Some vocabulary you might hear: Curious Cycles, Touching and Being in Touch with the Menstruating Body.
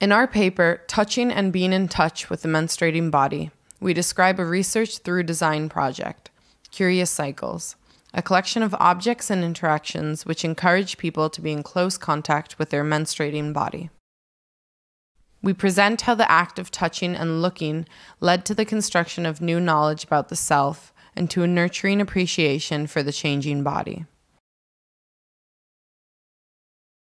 In our paper, Touching and Being in Touch with the Menstruating Body, we describe a research through design project, Curious Cycles, a collection of objects and interactions which encourage people to be in close contact with their menstruating body. We present how the act of touching and looking led to the construction of new knowledge about the self and to a nurturing appreciation for the changing body.